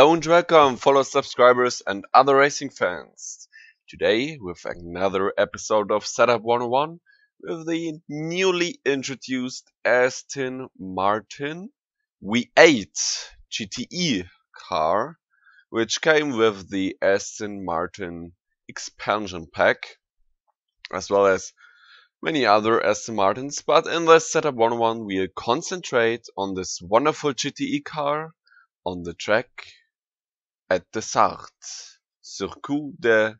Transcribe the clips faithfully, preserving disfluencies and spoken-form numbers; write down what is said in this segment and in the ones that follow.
Hello and welcome, fellow subscribers and other racing fans. Today with another episode of Setup one oh one with the newly introduced Aston Martin V eight G T E car, which came with the Aston Martin expansion pack, as well as many other Aston Martins. But in this Setup one oh one we'll concentrate on this wonderful G T E car on the track at the Sartre, Circuit de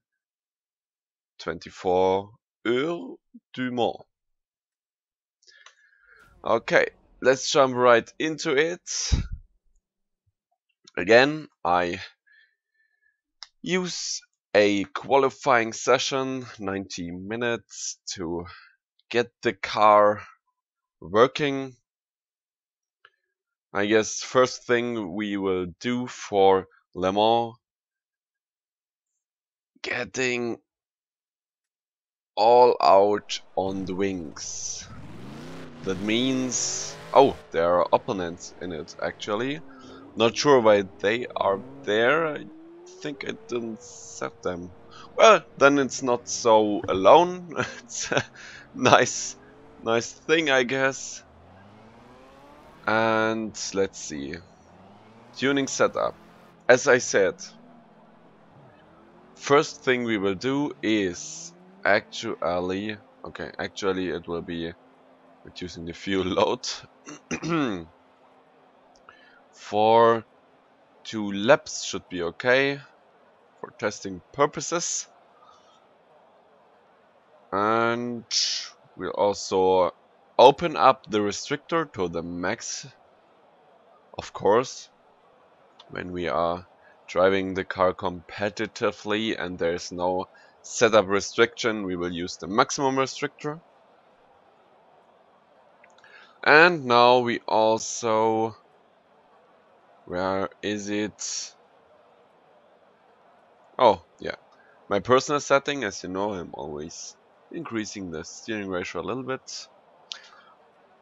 twenty-four Heures du Mans. Okay, let's jump right into it. Again, I use a qualifying session, ninety minutes, to get the car working. I guess first thing we will do for Le Mans, getting all out on the wings. That means, oh, there are opponents in it actually. Not sure why they are there. I think I didn't set them. Well, then it's not so alone. It's a nice, nice thing, I guess. And let's see, tuning setup. As I said, first thing we will do is actually, okay, actually it will be reducing the fuel load. For two laps should be okay for testing purposes. And we'll also open up the restrictor to the max, of course, when we are driving the car competitively and there is no setup restriction, we will use the maximum restrictor. And now we also, where is it? Oh yeah, my personal setting, as you know, I'm always increasing the steering ratio a little bit.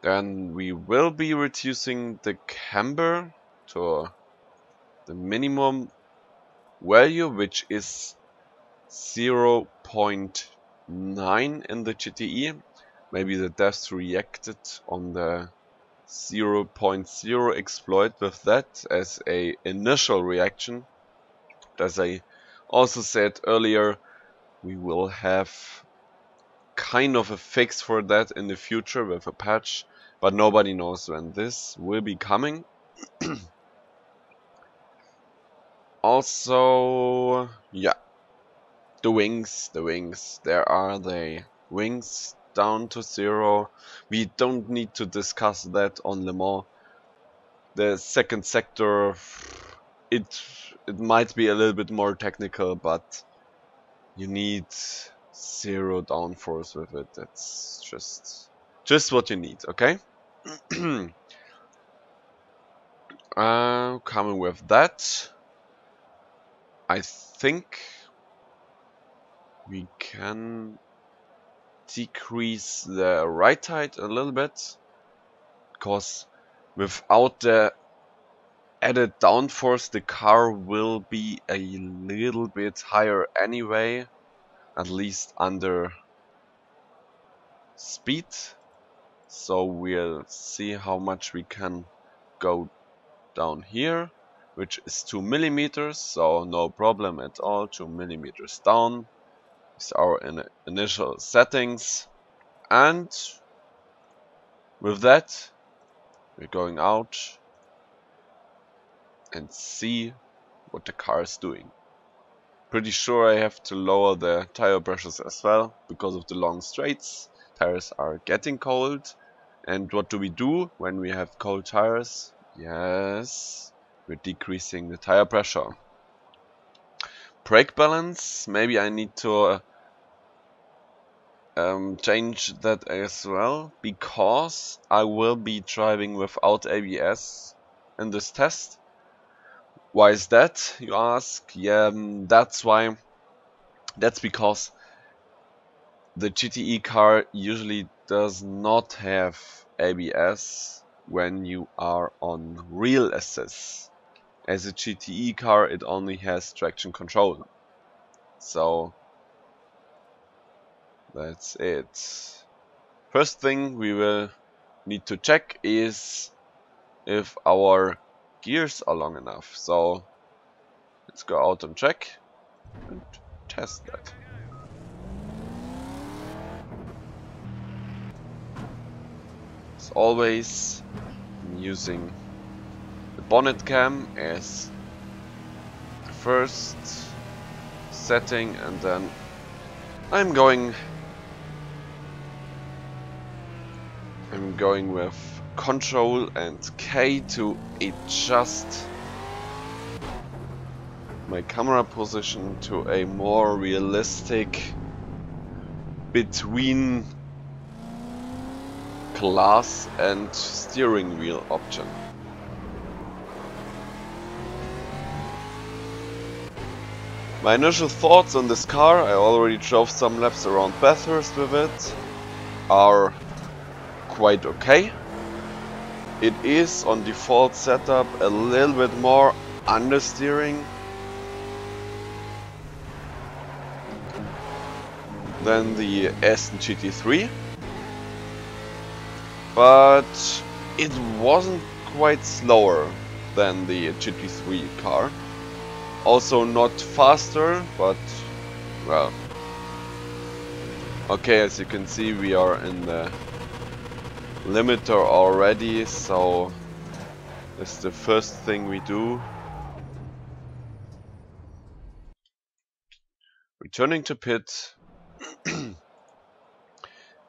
Then we will be reducing the camber to the minimum value, which is zero point nine in the G T E. Maybe the devs reacted on the zero point zero exploit with that as a initial reaction. As I also said earlier, we will have kind of a fix for that in the future with a patch, but nobody knows when this will be coming. Also, yeah, the wings, the wings, there are the wings down to zero. We don't need to discuss that on Le Mans. The second sector, it, it might be a little bit more technical, but you need zero downforce with it. That's just just what you need, okay? Uh, coming with that, I think we can decrease the ride height a little bit, because without the added downforce the car will be a little bit higher anyway, at least under speed. So we'll see how much we can go down here, which is two millimeters, so no problem at all. Two millimeters down is our in initial settings, and with that we're going out and see what the car is doing. Pretty sure I have to lower the tire pressures as well, because of the long straights. Tires are getting cold. And what do we do when we have cold tires? Yes, we're decreasing the tire pressure. Brake balance, maybe I need to um, change that as well, because I will be driving without A B S in this test. Why is that, you ask? Yeah, that's why. That's because the G T E car usually does not have A B S when you are on real assist. As a G T E car, it only has traction control. So that's it. First thing we will need to check is if our gears are long enough. So let's go out and check and test that. As always, I'm using the bonnet cam as the first setting, and then I'm going I'm going with Control and K to adjust my camera position to a more realistic between glass and steering wheel option. My initial thoughts on this car, I already drove some laps around Bathurst with it, are quite okay. It is on default setup a little bit more understeering than the Aston G T three, but it wasn't quite slower than the G T three car. Also not faster, but well, okay, as you can see we are in the limiter already, so that's the first thing we do. Returning to pit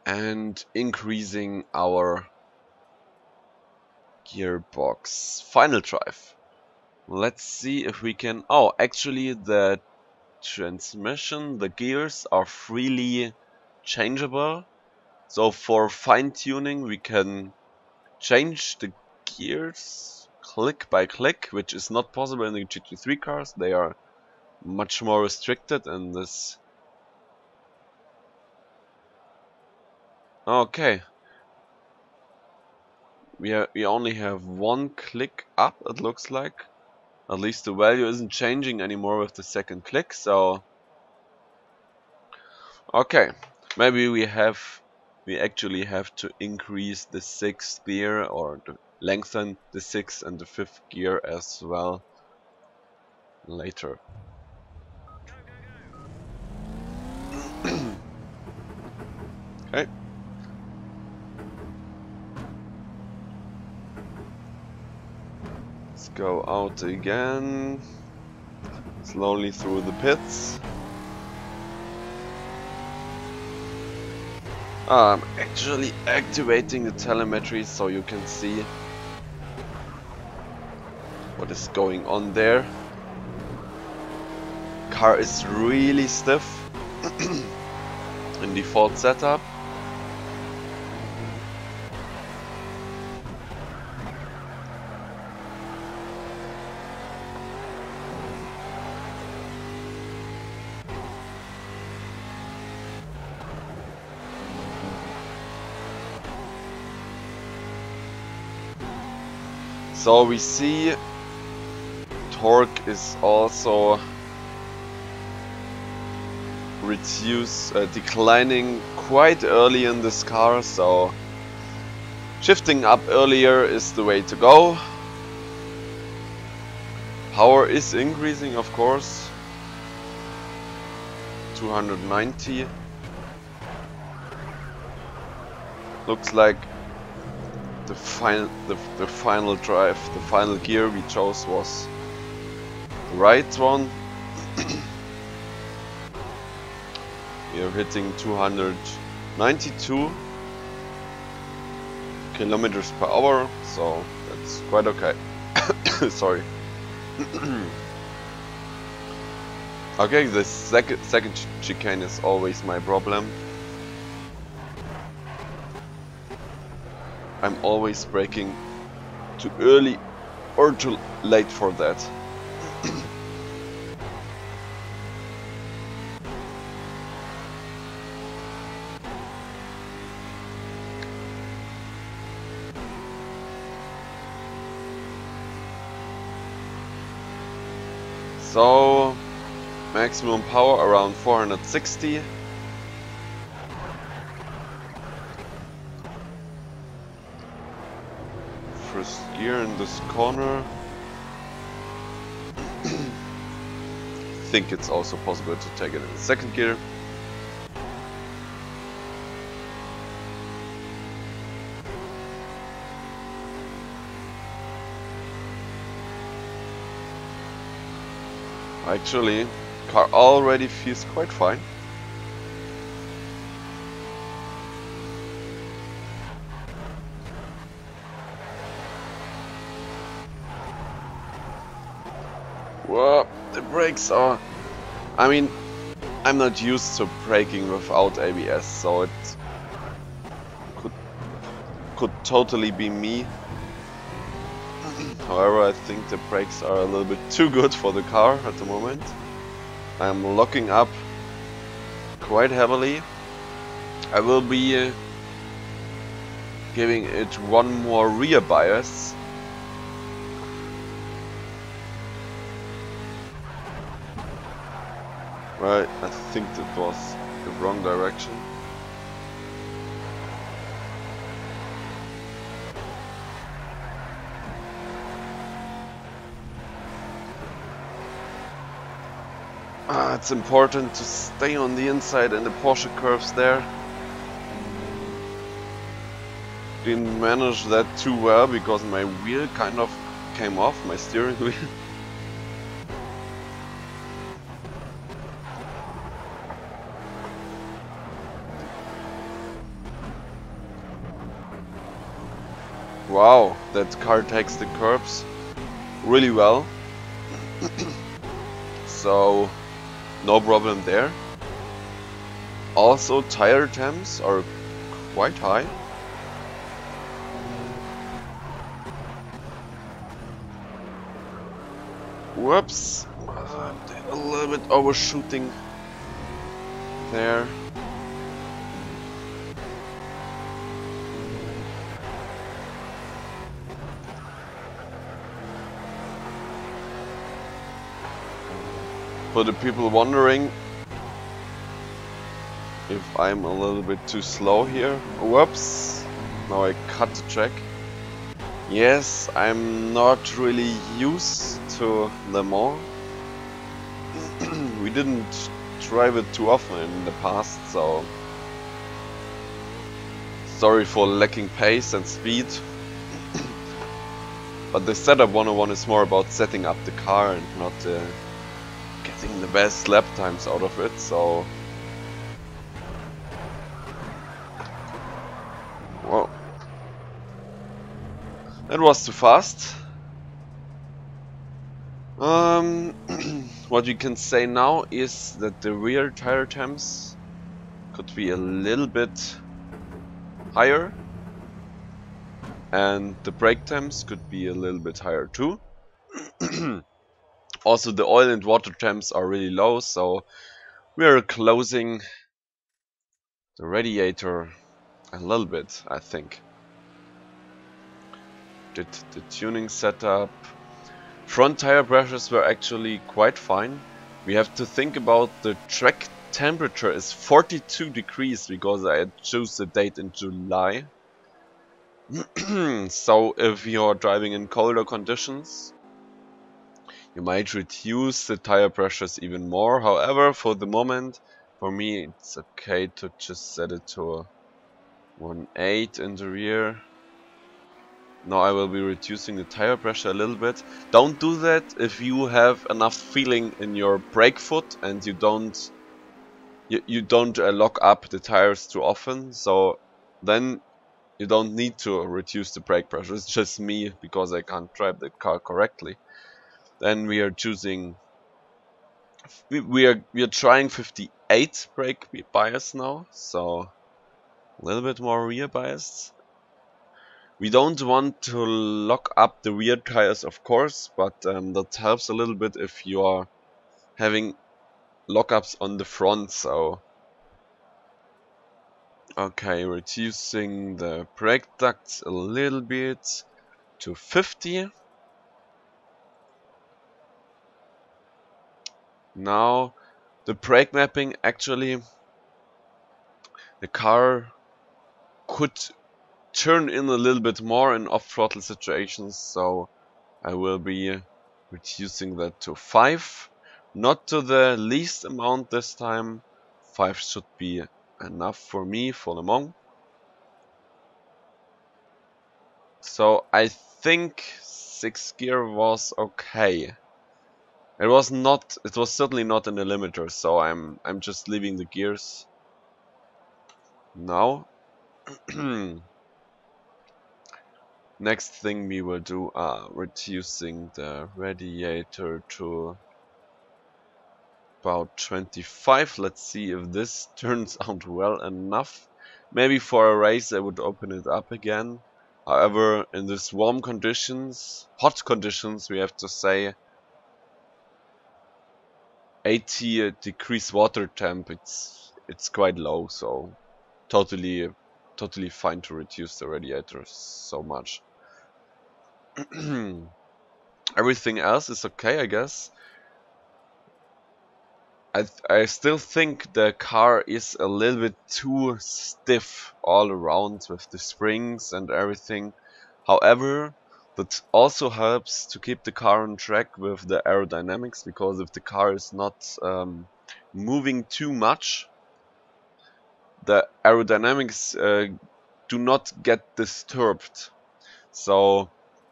and increasing our gearbox. Final drive. Let's see if we can... Oh, actually the transmission, the gears are freely changeable. So for fine-tuning we can change the gears click by click, which is not possible in the G T three cars. They are much more restricted in this. Okay. We, are, we only have one click up, it looks like. At least the value isn't changing anymore with the second click, so... Okay, maybe we have... We actually have to increase the sixth gear, or to lengthen the sixth and the fifth gear as well later. Okay. Let's go out again, slowly through the pits. Ah, I'm actually activating the telemetry so you can see what is going on there. Car is really stiff in default setup. So we see torque is also reduce, uh, declining quite early in this car, so shifting up earlier is the way to go. Power is increasing, of course, two hundred ninety. Looks like The final, the, the final drive, the final gear we chose was the right one. We are hitting two hundred ninety-two kilometers per hour, so that's quite okay. Sorry. Okay, the second second chicane is always my problem. I'm always braking too early or too late for that. So maximum power around four hundred sixty. First gear in this corner. I think it's also possible to take it in the second gear. Actually, car already feels quite fine. Whoa, the brakes are... I mean, I'm not used to braking without A B S, so it could, could totally be me. However, I think the brakes are a little bit too good for the car at the moment. I'm locking up quite heavily. I will be giving it one more rear bias. Right, I think that was the wrong direction. Ah, it's important to stay on the inside and the Porsche curves there. Didn't manage that too well because my wheel kind of came off, my steering wheel. Wow, that car takes the curbs really well, so no problem there. Also, tire temps are quite high. Whoops, a little bit overshooting there. For the people wondering if I'm a little bit too slow here. Whoops! Now I cut the track. Yes, I'm not really used to Le Mans. We didn't drive it too often in the past, so sorry for lacking pace and speed. But the setup one oh one is more about setting up the car and not the the best lap times out of it, so... Whoa. That was too fast. Um, what you can say now is that the rear tire temps could be a little bit higher. And the brake temps could be a little bit higher too. Also, the oil and water temps are really low, so we're closing the radiator a little bit, I think. Did the tuning setup. Front tire pressures were actually quite fine. We have to think about the track temperature is forty-two degrees because I chose the date in July. So, if you're driving in colder conditions, you might reduce the tire pressures even more. However, for the moment, for me, it's okay to just set it to one point eight in the rear. Now I will be reducing the tire pressure a little bit. Don't do that if you have enough feeling in your brake foot and you don't you, you don't uh, lock up the tires too often. So then you don't need to reduce the brake pressure. It's just me because I can't drive the car correctly. Then we are choosing, we, we are we are trying fifty-eight brake bias now, so a little bit more rear bias. We don't want to lock up the rear tires, of course, but um, that helps a little bit if you are having lockups on the front. So okay, reducing the brake ducts a little bit to fifty. now the brake mapping, actually the car could turn in a little bit more in off-throttle situations, so I will be reducing that to five, not to the least amount this time. Five should be enough for me for Le Mans. So I think six gear was okay. It was not, it was certainly not in the limiter, so I'm I'm just leaving the gears now. Next thing we will do are reducing the radiator to about twenty-five. Let's see if this turns out well enough. Maybe for a race I would open it up again. However, in this warm conditions, hot conditions, we have to say eighty degrees water temp, it's it's quite low, so totally totally fine to reduce the radiator so much. Everything else is okay, I guess. I, th I still think the car is a little bit too stiff all around with the springs and everything. However, that also helps to keep the car on track with the aerodynamics, because if the car is not um, moving too much, the aerodynamics uh, do not get disturbed. So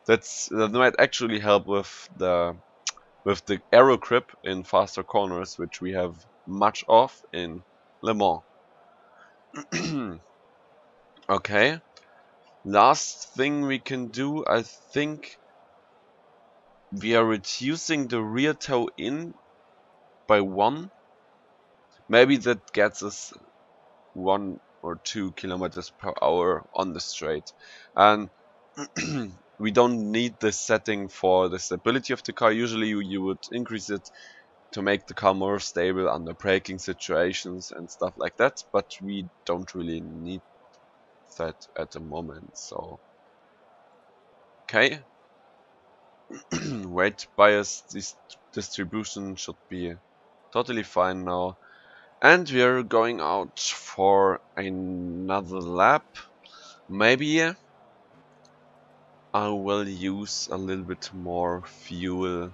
that's that might actually help with the with the aero grip in faster corners, which we have much of in Le Mans. Okay. Last thing we can do, I think we are reducing the rear toe in by one. Maybe that gets us one or two kilometers per hour on the straight. And we don't need this setting for the stability of the car. Usually you, you would increase it to make the car more stable under braking situations and stuff like that, but we don't really need that at the moment, so okay. Weight bias dis distribution should be totally fine now, and we are going out for another lap. Maybe I will use a little bit more fuel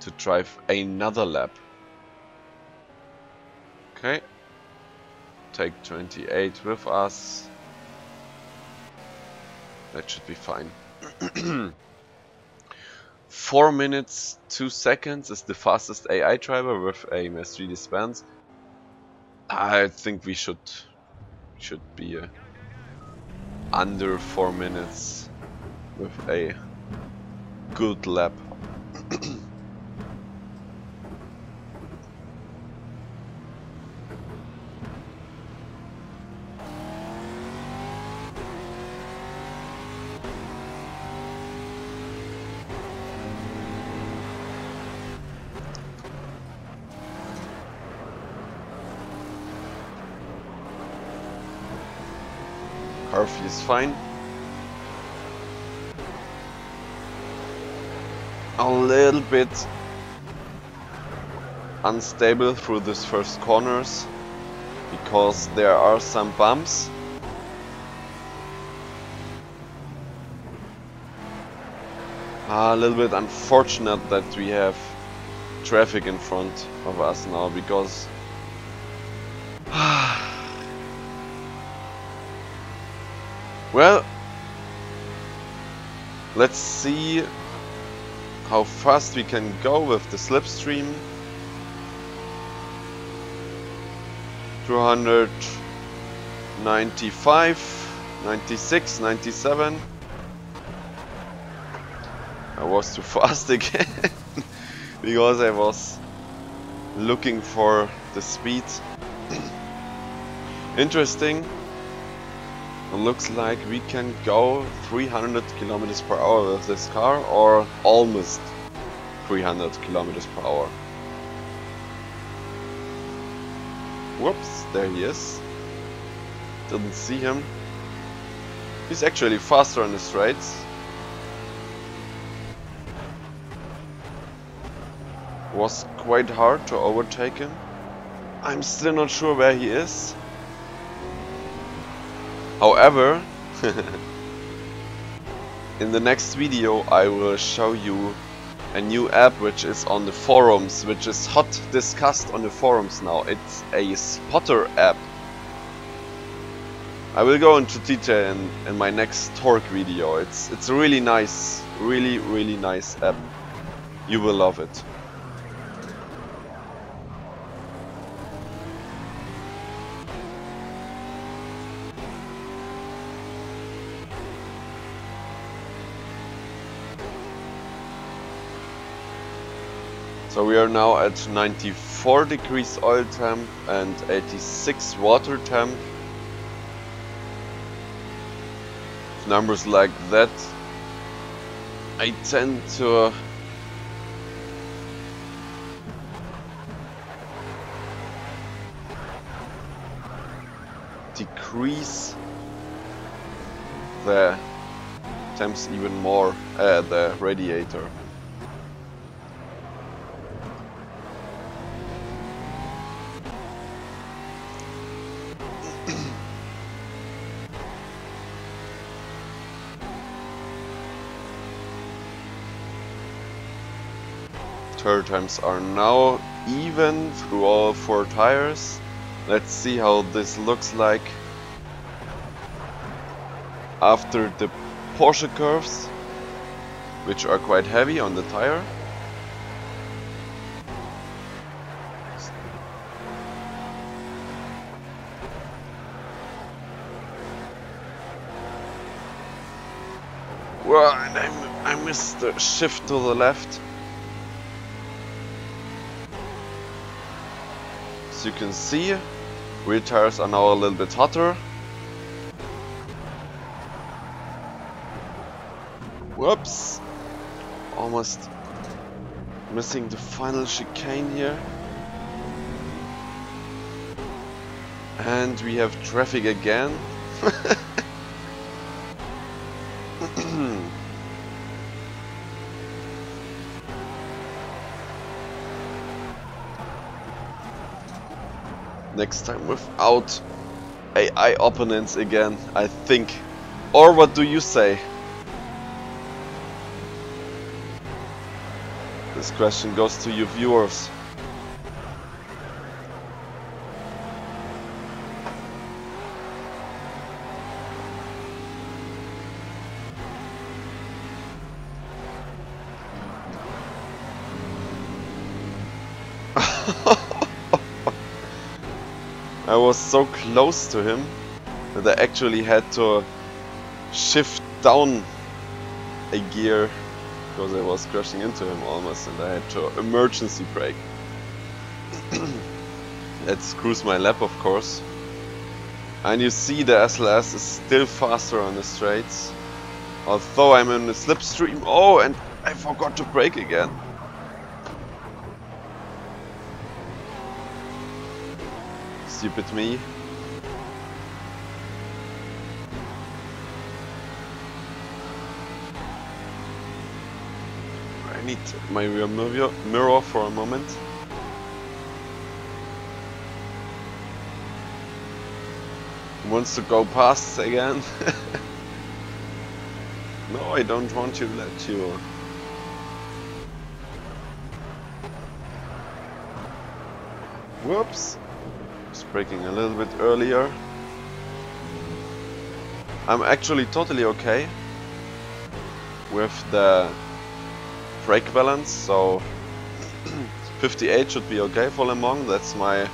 to drive another lap. Okay. Take twenty-eight with us. That should be fine. four minutes two seconds is the fastest A I driver with a Mercedes-Benz. I think we should should be uh, under four minutes with a good lap. Murphy is fine. A little bit unstable through these first corners because there are some bumps. A little bit unfortunate that we have traffic in front of us now, because well, let's see how fast we can go with the slipstream. two ninety-five, ninety-six, ninety-seven. I was too fast again because I was looking for the speed. Interesting. It looks like we can go three hundred kilometers per hour with this car, or almost three hundred kilometers per hour. Whoops, there he is. Didn't see him. He's actually faster on the straights. was quite hard to overtake him. I'm still not sure where he is. However, in the next video I will show you a new app which is on the forums, which is hot discussed on the forums now. It's a spotter app. I will go into detail in, in my next Torque video. It's it's a really nice, really really nice app. You will love it. So we are now at ninety-four degrees oil temp and eighty-six water temp. With numbers like that, I tend to decrease the temps even more, uh, the radiator. Turn times are now even through all four tires. Let's see how this looks like after the Porsche curves, which are quite heavy on the tire. Well, and I, I missed the shift to the left. You can see rear tires are now a little bit hotter. Whoops, almost missing the final chicane here, and we have traffic again. Next time without A I opponents again, I think. Or what do you say? This question goes to you viewers. I was so close to him that I actually had to shift down a gear because I was crashing into him almost, and I had to emergency brake. That screws my lap, of course. And you see the S L S is still faster on the straights, although I'm in the slipstream. Oh, and I forgot to brake again. Stupid me. I need my rear mirror for a moment. He wants to go past again. No, I don't want to let you. Whoops. Braking a little bit earlier. I'm actually totally okay with the brake balance, so fifty-eight should be okay for Le Mans. That's my,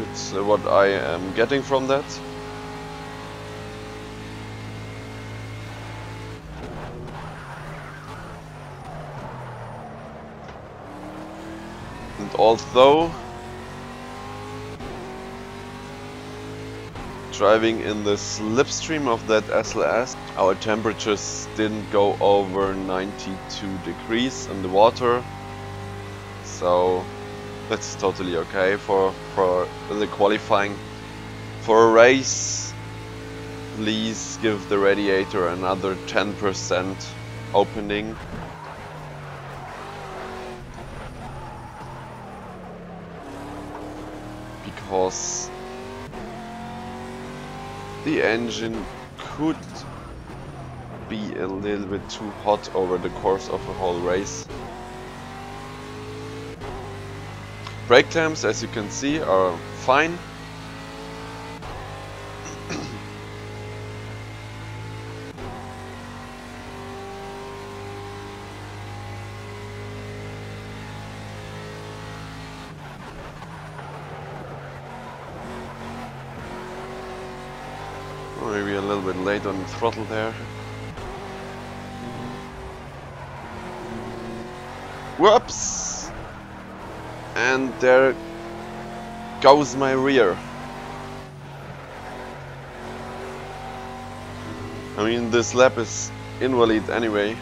that's what I am getting from that. Although driving in the slipstream of that S L S, our temperatures didn't go over ninety-two degrees in the water, so that's totally okay for, for the qualifying. For a race, please give the radiator another ten percent opening. because the engine could be a little bit too hot over the course of the whole race. Brake clamps, as you can see, are fine. Maybe a little bit late on the throttle there. Whoops! And there goes my rear. I mean, this lap is invalid anyway.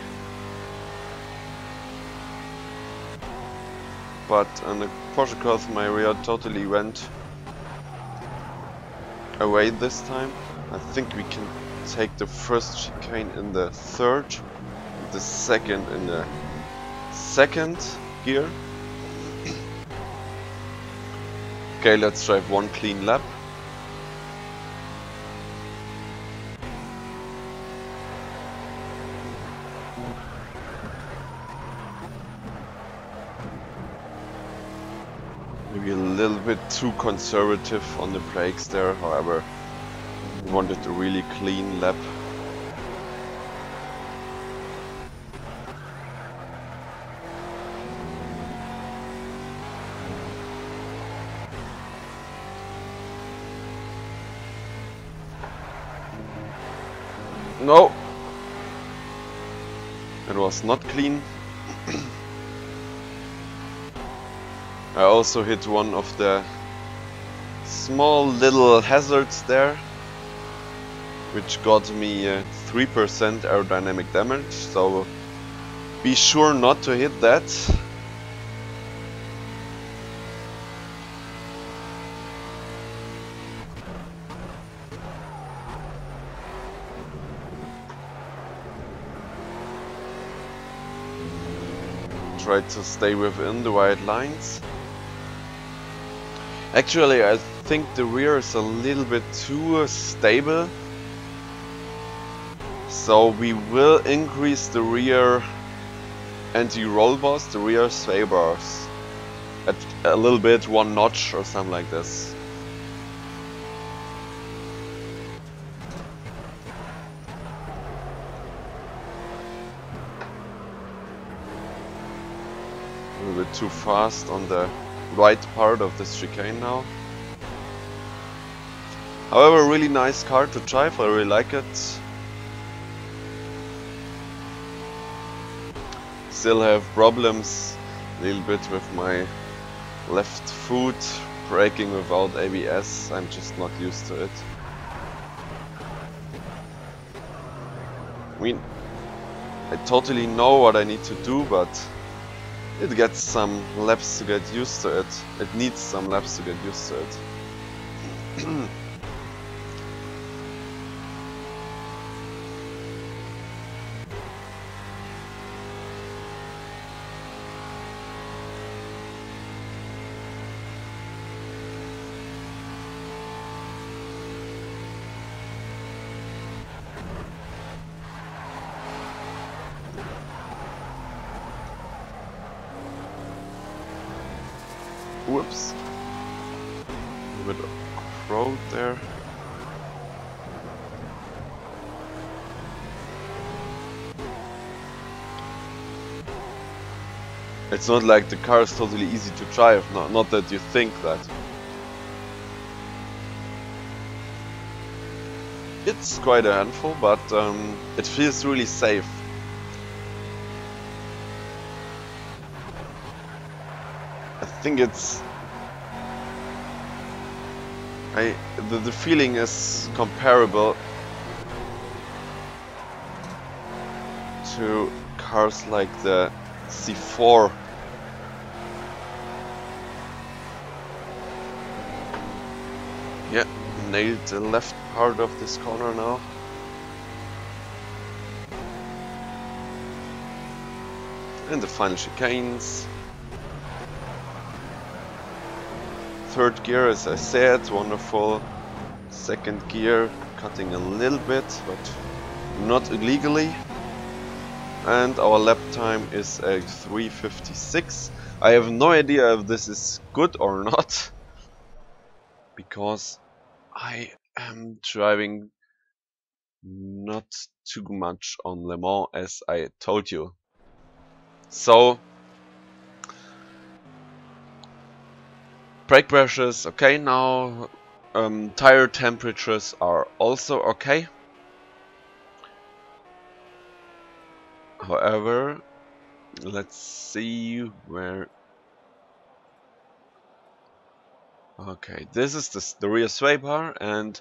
But on the Porsche Cross, my rear totally went away this time. I think we can take the first chicane in the third, the second in the second gear. Okay, let's drive one clean lap. Maybe a little bit too conservative on the brakes there, however. Wanted a really clean lap. No, it was not clean. I also hit one of the small little hazards there, which got me uh, three percent aerodynamic damage, so be sure not to hit that. Try to stay within the white lines. Actually, I think the rear is a little bit too uh, stable. So we will increase the rear anti-roll bars, the rear sway bars, at a little bit, one notch or something like this. A little bit too fast on the right part of this chicane now. However, really nice car to drive, I really like it. Still have problems a little bit with my left foot, braking without A B S, I'm just not used to it. I mean, I totally know what I need to do, but it gets some laps to get used to it. It needs some laps to get used to it. Whoops. A little bit of road there. It's not like the car is totally easy to drive, no, not that you think that. It's quite a handful, but um, it feels really safe. I think it's I the, the feeling is comparable to cars like the C four. Yeah, nailed the left part of this corner now. And the final chicanes. third gear, as I said, wonderful. Second gear, cutting a little bit, but not illegally. And our lap time is a three fifty-six. I have no idea if this is good or not, because I am driving not too much on Le Mans, as I told you. So brake pressures okay now, um, tire temperatures are also okay. However, let's see where... Okay, this is the, the rear sway bar, and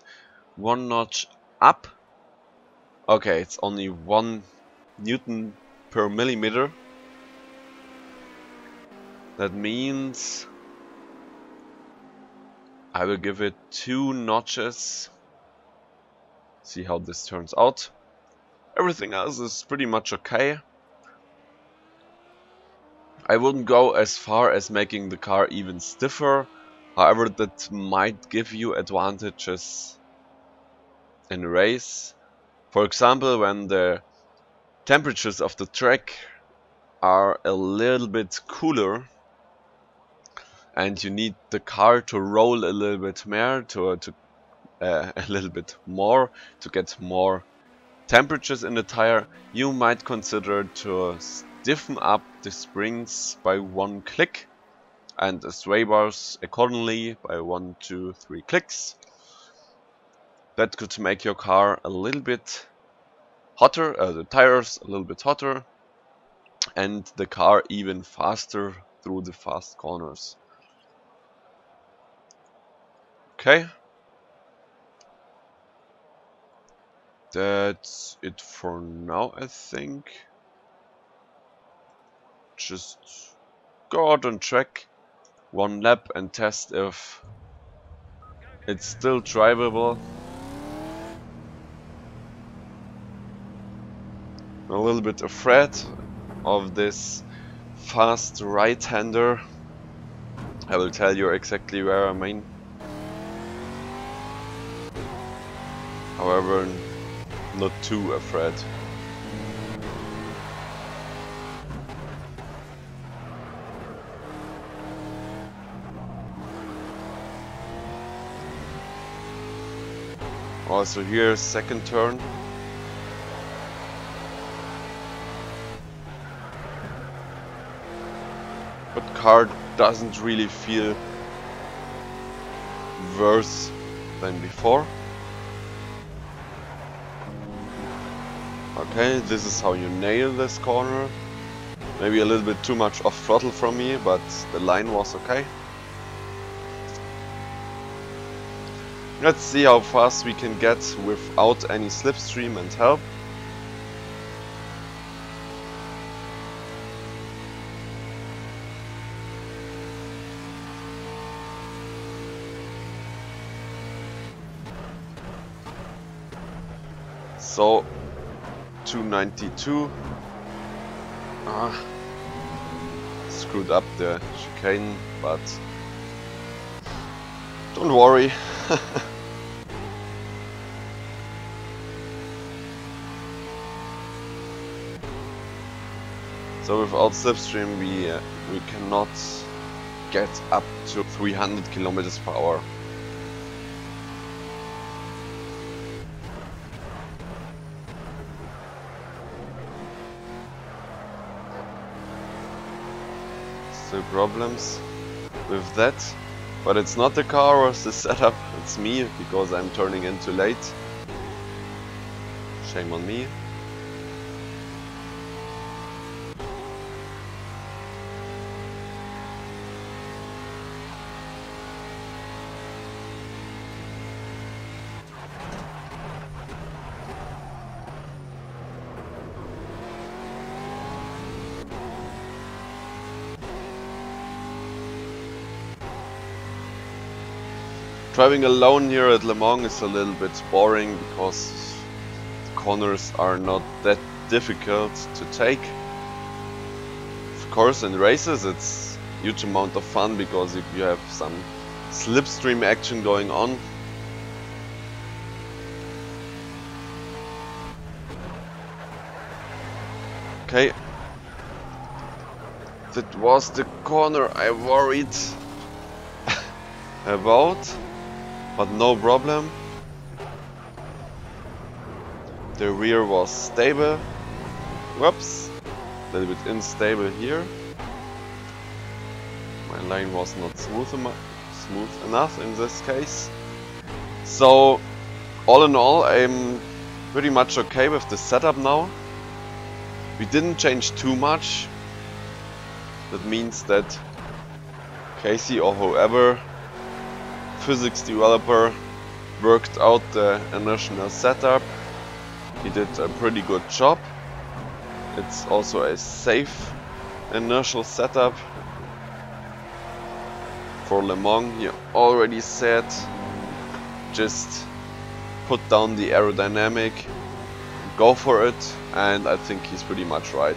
one notch up. Okay, it's only one Newton per millimeter. That means I will give it two notches. See how this turns out. Everything else is pretty much okay. I wouldn't go as far as making the car even stiffer, however that might give you advantages in a race. For example, when the temperatures of the track are a little bit cooler and you need the car to roll a little bit more to, to uh, a little bit more to get more temperatures in the tire, you might consider to stiffen up the springs by one click and the sway bars accordingly by one, two, three clicks. That could make your car a little bit hotter, uh, the tires a little bit hotter, and the car even faster through the fast corners. Okay. That's it for now, I think. Just go out on track one lap and test if it's still drivable. I'm a little bit afraid of this fast right-hander. I will tell you exactly where I mean. However, not too afraid. Also here, second turn. But car doesn't really feel worse than before. Okay, this is how you nail this corner. Maybe a little bit too much off throttle from me, but the line was okay. Let's see how fast we can get without any slipstream and help. So two ninety-two. Ah, screwed up the chicane, but don't worry. So without slipstream, we uh, we cannot get up to three hundred kilometers per hour. Still problems with that, but it's not the car or the setup, it's me, because I'm turning in too late. Shame on me. Driving alone here at Le Mans is a little bit boring because the corners are not that difficult to take. Of course in races it's a huge amount of fun because if you have some slipstream action going on. Okay, that was the corner I worried about, but no problem. The rear was stable. Whoops, a little bit unstable here. My line was not smooth enough, smooth enough in this case. So all in all, I'm pretty much okay with the setup now. We didn't change too much. That means that Casey or whoever, physics developer, worked out the initial setup. He did a pretty good job. It's also a safe inertial setup. For Le Mans, he already said, just put down the aerodynamic, go for it, and I think he's pretty much right.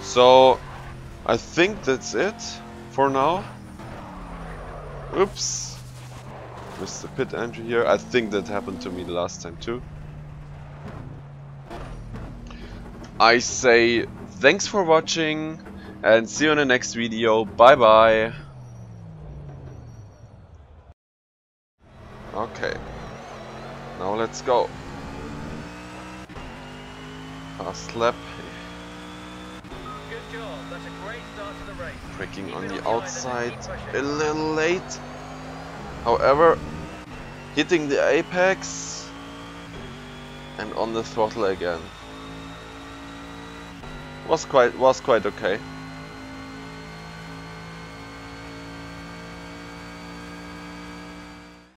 So I think that's it for now. Oops, missed the pit entry here. I think that happened to me the last time too. I say thanks for watching and see you in the next video. Bye bye. Okay, now let's go. Fast lap. Good job. That's a great start to the race. Braking on the outside a little late. However, hitting the apex and on the throttle again. Was quite was quite okay.